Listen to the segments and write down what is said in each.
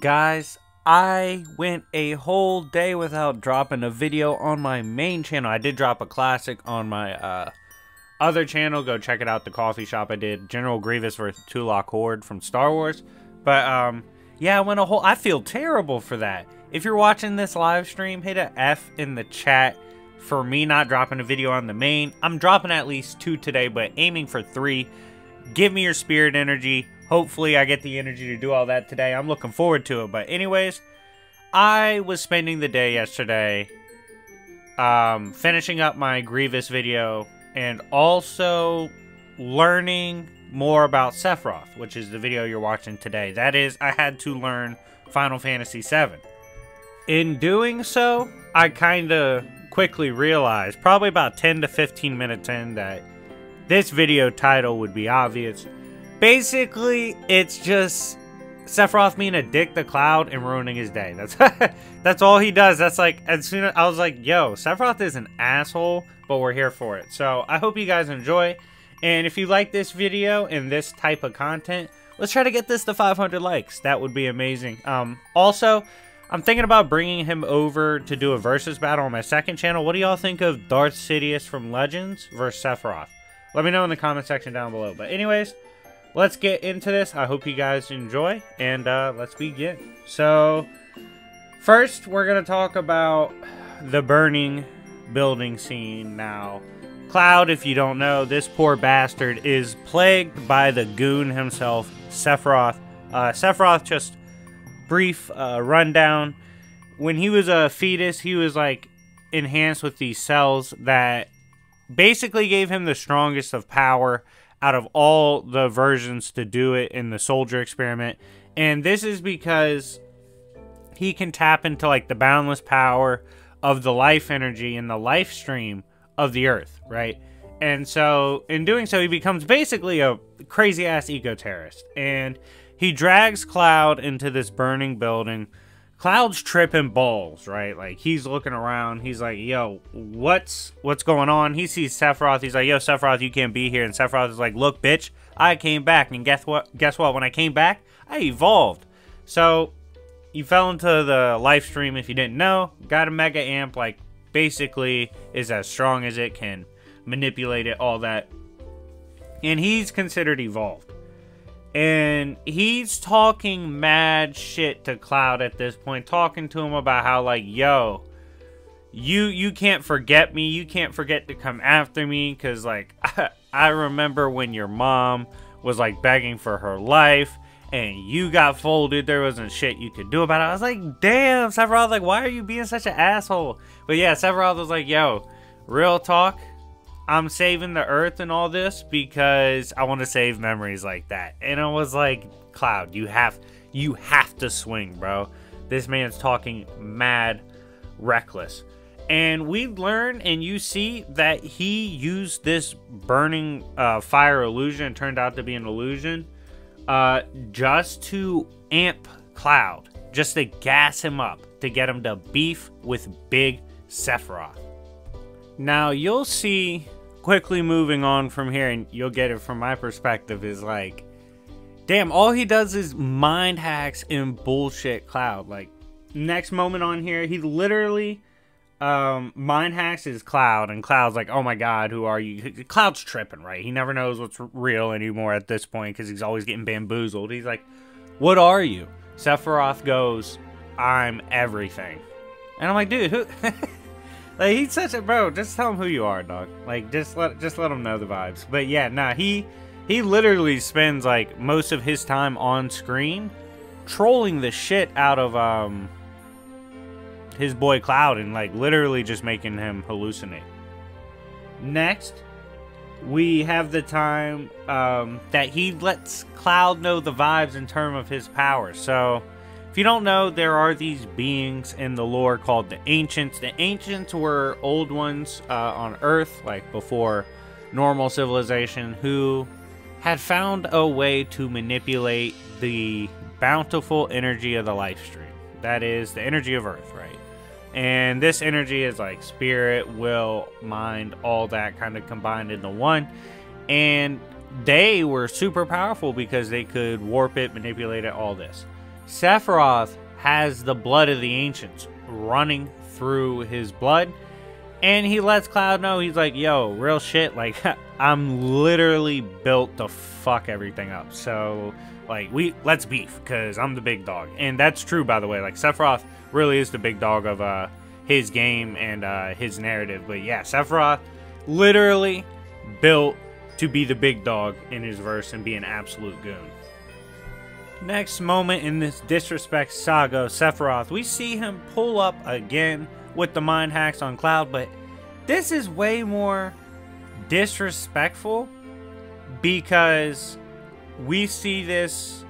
Guys, I went a whole day without dropping a video on my main channel. I did drop a classic on my other channel. Go check it out, the coffee shop. I did General Grievous versus Tulak Horde from Star Wars. But yeah, I went a whole... I feel terrible for that. If you're watching this live stream, hit a F in the chat for me not dropping a video on the main. I'm dropping at least 2 today, but aiming for 3. Give me your spirit energy. Hopefully I get the energy to do all that today. I'm looking forward to it. But anyways, I was spending the day yesterday finishing up my Grievous video and also learning more about Sephiroth, which is the video you're watching today. That is, I had to learn Final Fantasy VII. In doing so, I kind of quickly realized, probably about 10 to 15 minutes in, that this video title would be obvious. Basically, it's just Sephiroth being a dick to Cloud and ruining his day. That's that's all he does. That's like, as soon as I was like, yo, Sephiroth is an asshole, but we're here for it. So I hope you guys enjoy. And if you like this video and this type of content, let's try to get this to 500 likes. That would be amazing. Also, I'm thinking about bringing him over to do a versus battle on my second channel. What do y'all think of Darth Sidious from Legends versus Sephiroth? Let me know in the comment section down below. But anyways, let's get into this. I hope you guys enjoy, and let's begin. So, first, we're going to talk about the burning building scene now. Cloud, if you don't know, this poor bastard is plagued by the goon himself, Sephiroth. Sephiroth, just brief rundown. When he was a fetus, he was, like, enhanced with these cells that basically gave him the strongest of power out of all the versions to do it in the soldier experiment. And this is because he can tap into like the boundless power of the life energy and the life stream of the earth, right? And so in doing so, he becomes basically a crazy ass eco-terrorist. And he drags Cloud into this burning building. Cloud's tripping balls, right? Like, he's looking around. He's like, yo, what's going on? He sees Sephiroth. He's like, yo, Sephiroth, you can't be here. And Sephiroth is like, look, bitch, I came back. And guess what? When I came back, I evolved. So you fell into the life stream, if you didn't know. Got a mega amp, like, basically is as strong as it can. Manipulate it, all that. And he's considered evolved. And he's talking mad shit to Cloud at this point, talking to him about how, like, yo, you can't forget me. You can't forget to come after me because, like, I remember when your mom was, like, begging for her life and you got folded. There wasn't shit you could do about it. I was like, damn, Sephiroth, like, why are you being such an asshole? But, yeah, Sephiroth was like, yo, real talk. I'm saving the earth and all this because I want to save memories like that. And I was like, Cloud, you have to swing, bro. This man's talking mad reckless. And we learn and you see that he used this burning fire illusion, turned out to be an illusion, just to amp Cloud, just to gas him up, to get him to beef with Big Sephiroth. Now you'll see... Quickly moving on from here, and you'll get it from my perspective, is like, damn, all he does is mind hacks and bullshit Cloud. Like, next moment on here, he literally mind hacks his Cloud, and Cloud's like, oh my god, who are you? Cloud's tripping, right? He never knows what's real anymore at this point because he's always getting bamboozled. He's like, what are you? Sephiroth goes, I'm everything. And I'm like, dude, who... Like, he's such a bro. Just tell him who you are, dog. Like, just let him know the vibes. But yeah, nah, he literally spends like most of his time on screen trolling the shit out of his boy Cloud and like literally just making him hallucinate. Next, we have the time that he lets Cloud know the vibes in terms of his power. So, if you don't know, there are these beings in the lore called the Ancients. The Ancients were old ones on Earth, like before normal civilization, who had found a way to manipulate the bountiful energy of the life stream, That is the energy of Earth, right? And this energy is like spirit, will, mind, all that kind of combined into one. And they were super powerful because they could warp it, manipulate it, all this. Sephiroth has the blood of the ancients running through his blood. And he lets Cloud know, he's like, yo, real shit, like, I'm literally built to fuck everything up. So, like, let's beef, because I'm the big dog. And that's true, by the way. Like, Sephiroth really is the big dog of his game and his narrative. But, yeah, Sephiroth literally built to be the big dog in his verse and be an absolute goon. Next moment in this disrespect saga of Sephiroth, we see him pull up again with the mind hacks on Cloud, but this is way more disrespectful because we see this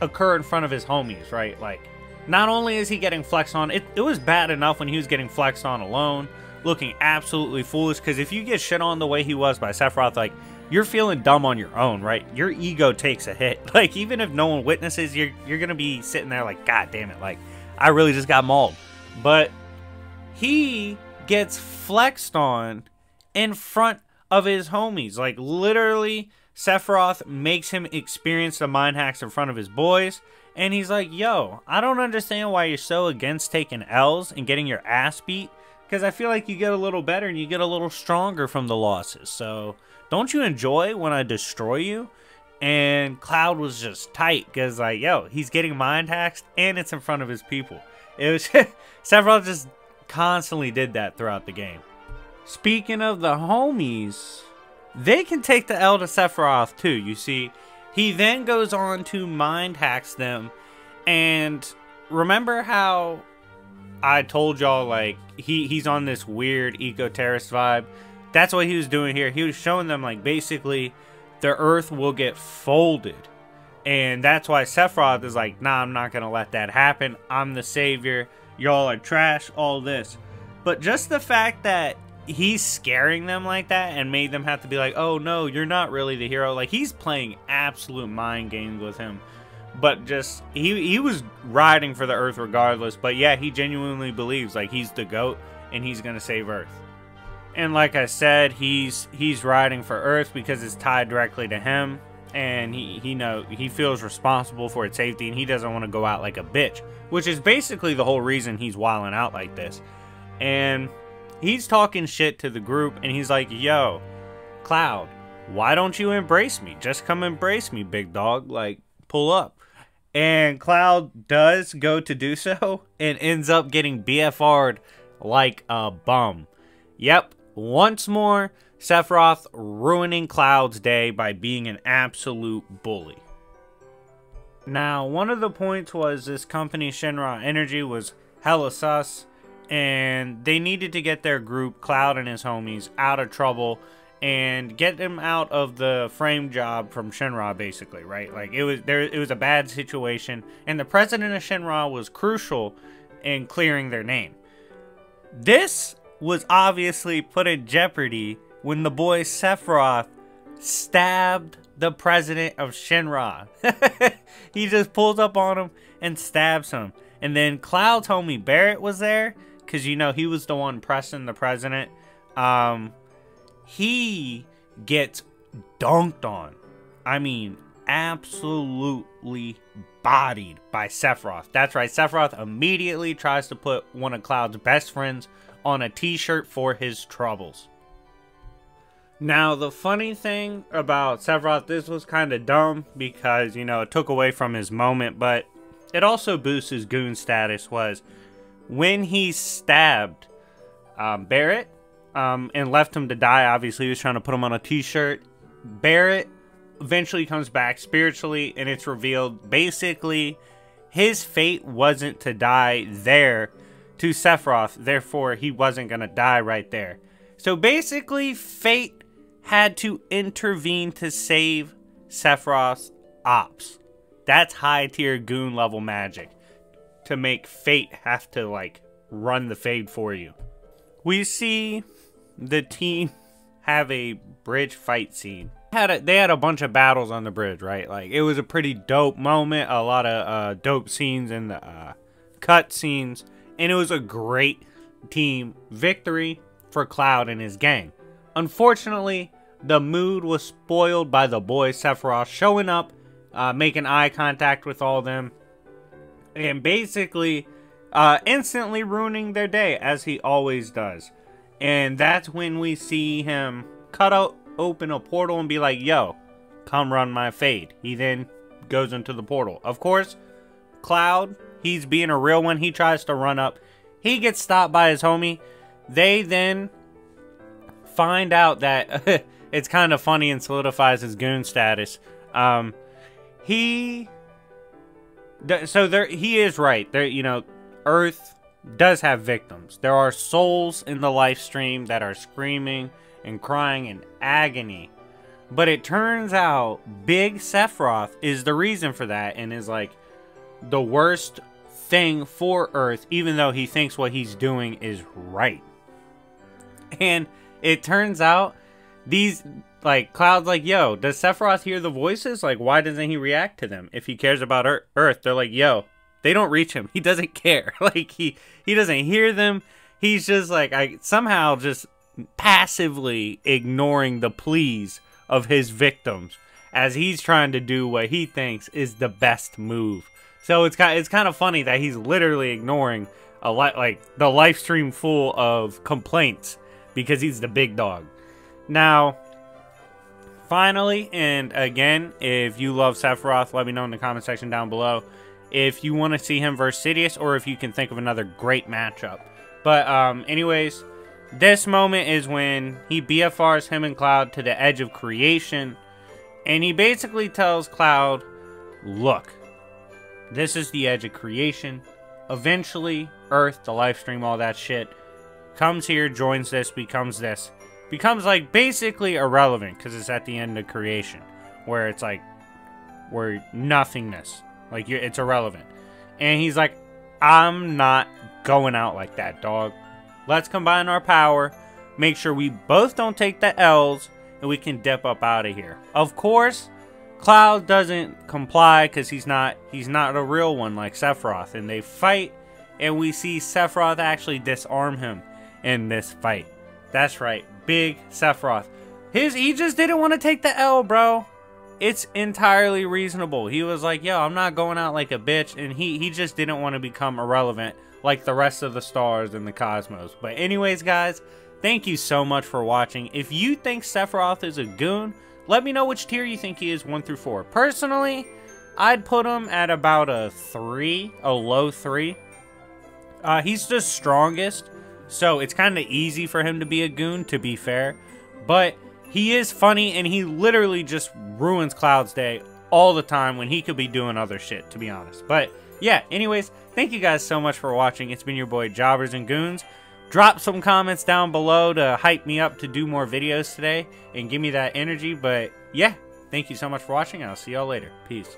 occur in front of his homies, right? Like, not only is he getting flexed on, it was bad enough when he was getting flexed on alone, looking absolutely foolish, because if you get shit on the way he was by Sephiroth, like, you're feeling dumb on your own, right? Your ego takes a hit. Like, even if no one witnesses, you're gonna be sitting there like, god damn it, like, I really just got mauled. But he gets flexed on in front of his homies. Like, literally, Sephiroth makes him experience the mind hacks in front of his boys. And he's like, yo, I don't understand why you're so against taking L's and getting your ass beat. Because I feel like you get a little better and you get a little stronger from the losses. So, don't you enjoy when I destroy you? And Cloud was just tight. Because, like, yo, he's getting mind hacks and it's in front of his people. It was Sephiroth just constantly did that throughout the game. Speaking of the homies, they can take the L to Sephiroth too, you see. He then goes on to mind hacks them, and remember how I told y'all, like, he's on this weird eco-terrorist vibe? That's what he was doing here. He was showing them, like, basically the Earth will get folded, and that's why Sephiroth is like, nah, I'm not gonna let that happen. I'm the savior. Y'all are trash, all this. But just the fact that he's scaring them like that and made them have to be like, oh no, you're not really the hero. Like, he's playing absolute mind games with him. But just, he was riding for the Earth regardless. But yeah, he genuinely believes, like, he's the GOAT and he's gonna save Earth. And like I said, he's riding for Earth because it's tied directly to him. And he feels responsible for its safety, and he doesn't want to go out like a bitch, which is basically the whole reason he's wilding out like this. And he's talking shit to the group, and he's like, yo, Cloud, why don't you embrace me? Just come embrace me, big dog. Like, pull up. And Cloud does go to do so and ends up getting BFR'd like a bum. Yep, once more, Sephiroth ruining Cloud's day by being an absolute bully. Now, one of the points was this company, Shinra Energy, was hella sus, and they needed to get their group, Cloud and his homies, out of trouble and get them out of the frame job from Shinra, basically, right? Like, it was a bad situation, and the president of Shinra was crucial in clearing their name. This was obviously put in jeopardy when the boy Sephiroth stabbed the president of Shinra. He just pulls up on him and stabs him. And then Cloud's homie Barrett was there, because, you know, he was the one pressing the president. He gets dunked on. I mean, absolutely bodied by Sephiroth. That's right, Sephiroth immediately tries to put one of Cloud's best friends on a t-shirt for his troubles. Now, the funny thing about Sephiroth, this was kind of dumb because, you know, it took away from his moment, but it also boosts his goon status, was when he stabbed Barrett and left him to die. Obviously, he was trying to put him on a t-shirt. Barrett eventually comes back spiritually, and it's revealed basically his fate wasn't to die there to Sephiroth. Therefore, he wasn't going to die right there. So basically, fate had to intervene to save Sephiroth's ops. That's high-tier goon level magic, to make fate have to, like, run the fade for you. We see the team have a bridge fight scene. They had a bunch of battles on the bridge, right? Like, it was a pretty dope moment. A lot of dope scenes in the cutscenes, and it was a great team victory for Cloud and his gang. Unfortunately, the mood was spoiled by the boy Sephiroth showing up, making eye contact with all of them, and basically instantly ruining their day, as he always does. And that's when we see him open a portal and be like, yo, come run my fade. He then goes into the portal. Of course, Cloud, he's being a real one. He tries to run up. He gets stopped by his homie. They then find out that it's kind of funny and solidifies his goon status. He is right. You know, Earth does have victims. There are souls in the live stream that are screaming and crying in agony. But it turns out Big Sephiroth is the reason for that, and is like the worst thing for Earth, even though he thinks what he's doing is right. And it turns out these, like, Cloud's like, yo, does Sephiroth hear the voices? Like, why doesn't he react to them? If he cares about Earth, they're like, yo, they don't reach him. He doesn't care. Like, he doesn't hear them. He's just like, somehow just passively ignoring the pleas of his victims, as he's trying to do what he thinks is the best move. So it's kind of funny that he's literally ignoring a lot, like, the live stream full of complaints, because he's the big dog. Now, finally, and again, if you love Sephiroth, let me know in the comment section down below if you want to see him versus Sidious, or if you can think of another great matchup. But anyways, this moment is when he BFRs him and Cloud to the edge of creation, and he basically tells Cloud, look, this is the edge of creation. Eventually, Earth, the live stream, all that shit, comes here, joins this. Becomes, like, basically irrelevant, because it's at the end of creation, where it's like, where nothingness. Like, it's irrelevant. And he's like, I'm not going out like that, dog. Let's combine our power, make sure we both don't take the L's, and we can dip up out of here. Of course, Cloud doesn't comply, because he's not a real one like Sephiroth. And they fight, and we see Sephiroth actually disarm him in this fight. That's right, Big Sephiroth. He just didn't want to take the L, bro. It's entirely reasonable. He was like, yo, I'm not going out like a bitch. And he just didn't want to become irrelevant like the rest of the stars in the cosmos. But anyways, guys, thank you so much for watching. If you think Sephiroth is a goon, let me know which tier you think he is, 1 through 4. Personally, I'd put him at about a 3, a low 3. He's the strongest, so it's kind of easy for him to be a goon, to be fair. But he is funny, and he literally just ruins Cloud's day all the time when he could be doing other shit, to be honest. But yeah, anyways, thank you guys so much for watching. It's been your boy Jobbers and Goons. Drop some comments down below to hype me up to do more videos today and give me that energy. But yeah, thank you so much for watching, and I'll see y'all later. Peace.